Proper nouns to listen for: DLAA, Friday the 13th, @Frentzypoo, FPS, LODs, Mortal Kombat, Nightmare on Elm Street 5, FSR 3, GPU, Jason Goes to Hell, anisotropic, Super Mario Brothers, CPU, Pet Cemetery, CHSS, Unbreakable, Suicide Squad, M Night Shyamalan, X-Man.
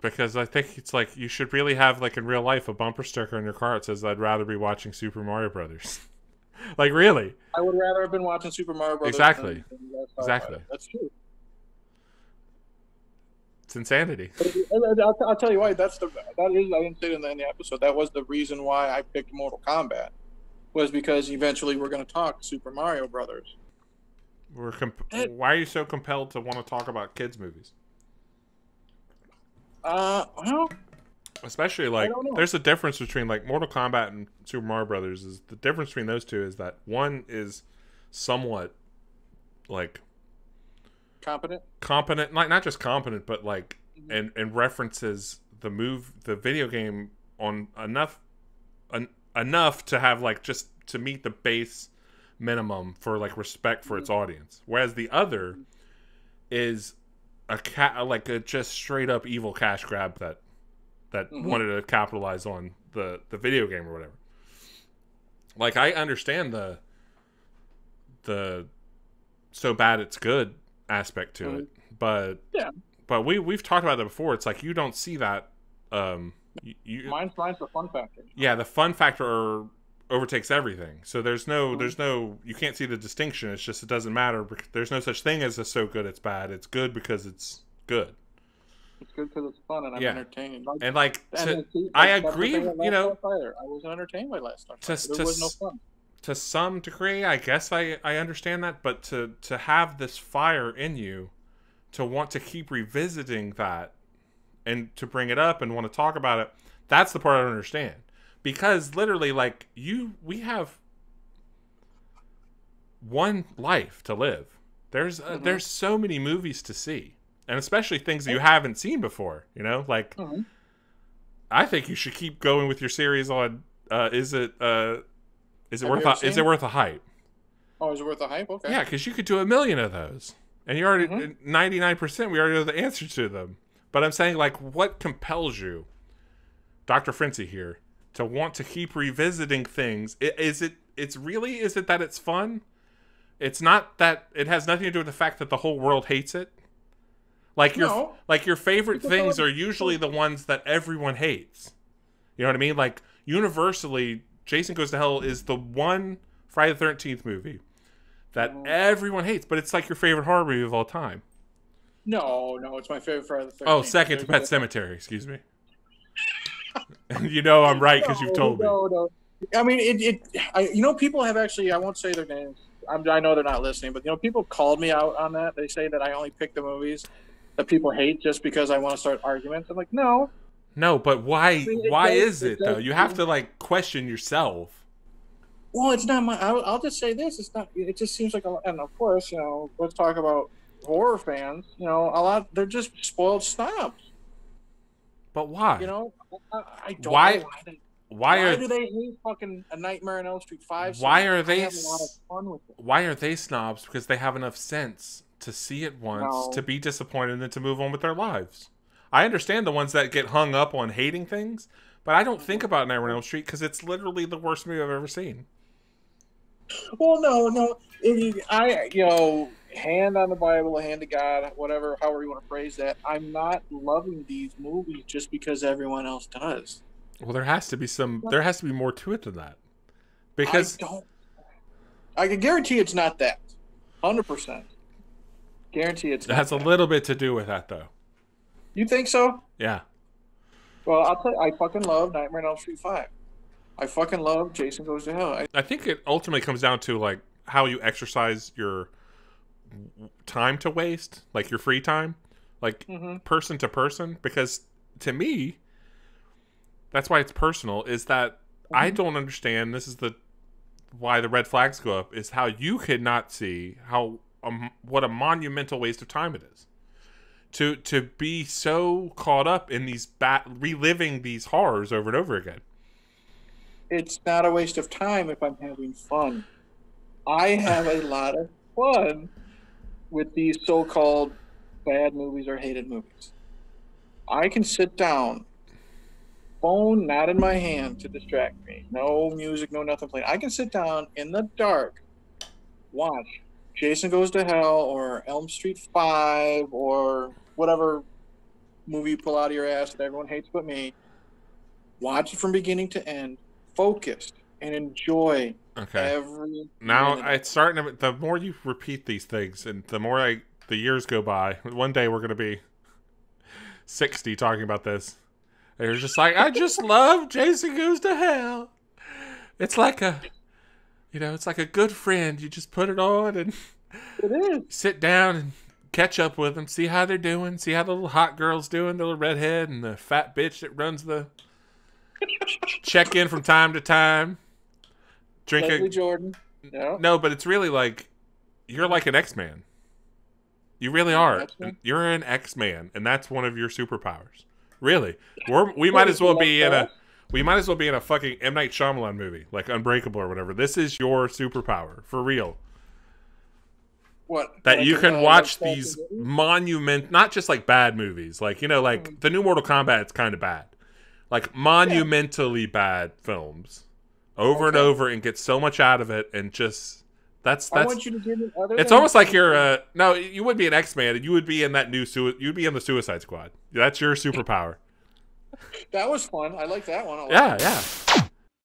Because I think it's like, you should really have, like in real life, a bumper sticker on your car that says, I'd rather be watching Super Mario Brothers. Like, really? I would rather have been watching Super Mario Brothers. Exactly. Exactly. That's true. It's insanity. I'll tell you why. That is, I didn't say it in the episode, that was the reason why I picked Mortal Kombat, was because eventually we're going to talk Super Mario Brothers. Why are you so compelled to want to talk about kids' movies? Well, especially like there's a difference between like Mortal Kombat and Super Mario Brothers. Is the difference between those two is that one is somewhat like competent, like not just competent, but like and references the video game on enough to have like just to meet the base minimum for like respect for its audience. Whereas the other is a just straight up evil cash grab that wanted to capitalize on the video game or whatever. Like I understand the so bad it's good aspect to it, but yeah, but we've talked about that before. It's like you don't see that. Mine's the fun factor. Yeah, the fun factor overtakes everything. So there's no you can't see the distinction. It's just it doesn't matter. There's no such thing as a so good it's bad. It's good because it's good. It's good because it's fun and I'm entertained. And like, I agree. You know, I wasn't entertained by last time. There was no fun. To some degree, I guess I understand that. But to have this fire in you, to want to keep revisiting that, and to bring it up and want to talk about it, that's the part I don't understand. Because literally, like we have one life to live. There's so many movies to see. And especially things that you haven't seen before, you know? Like, I think you should keep going with your series on, is it worth a hype? Oh, is it worth a hype? Okay. Yeah, because you could do 1 million of those. And you already, 99%, we already know the answer to them. But I'm saying, like, what compels you, Dr. Frenzy here, to want to keep revisiting things? Is it that it's fun? It's not that, it has nothing to do with the fact that the whole world hates it. Like your favorite things are usually the ones that everyone hates. You know what I mean? Like universally, Jason Goes to Hell is the one Friday the 13th movie that everyone hates, but it's like your favorite horror movie of all time. No, it's my favorite Friday the 13th. Oh, second to Pet Cemetery, excuse me. You know I'm right because you've told me. No. I mean, you know, people have actually, I won't say their names. I know they're not listening, but you know, people called me out on that. They say that I only pick the movies that people hate just because I want to start arguments. I'm like, no, but why is it though? You have to like question yourself. Well, it's not my. I'll just say this: it's not. It just seems like, and of course, you know, let's talk about horror fans. You know, a lot they're just spoiled snobs. But why? You know, I don't. Why? Know why do they hate fucking A Nightmare on Elm Street 5? Why are they? Have a lot of fun with it. Why are they snobs? Because they have enough sense to see it once, to be disappointed, and then to move on with their lives. I understand the ones that get hung up on hating things, but I don't think about Nightmare on Elm Street because it's literally the worst movie I've ever seen. Well, no. Hand on the Bible, hand to God, whatever, however you want to phrase that, I'm not loving these movies just because everyone else does. Well, there has to be more to it than that. Because I can guarantee it's not that. 100%. Guarantee it's. It has a little bit to do with that, though. You think so? Yeah. Well, I'll tell you, I fucking love Nightmare on Elm Street 5. I fucking love Jason Goes to Hell. I think it ultimately comes down to like how you exercise your time to waste, like your free time, like person to person. Because to me, that's why it's personal. Is that I don't understand. This is why the red flags go up. Is how you could not see how. What a monumental waste of time it is to be so caught up in these reliving these horrors over and over again. It's not a waste of time if I'm having fun. I have a lot of fun with these so-called bad movies or hated movies. I can sit down, phone not in my hand to distract me, no music, no nothing playing. I can sit down in the dark, watch Jason Goes to Hell or Elm Street 5 or whatever movie you pull out of your ass that everyone hates but me. Watch it from beginning to end, focused, and enjoy every minute. It's starting to, the more you repeat these things and the more the years go by, one day we're going to be 60 talking about this. And you're just like, I just love Jason Goes to Hell. It's like a, you know, it's like a good friend. You just put it on and sit down and catch up with them, see how they're doing, see how the little hot girl's doing, the little redhead and the fat bitch that runs the check in from time to time. Drinking Jordan. Yeah. No, but it's really like, you're like an X-Man. You really are. You're an X-Man, and that's one of your superpowers. Really, we might as well be in a fucking M Night Shyamalan movie, like Unbreakable or whatever. This is your superpower for real. What that like you can watch these monument, not just like bad movies, like you know, like the new Mortal Kombat. It's kind of bad, like monumentally bad films, over and over, and get so much out of it, and just. That's I want you to give it other it's almost like you're no, you would be an X-Man and you would be in that new you'd be in the Suicide Squad. That's your superpower. That was fun. I like that one a lot. Yeah, yeah.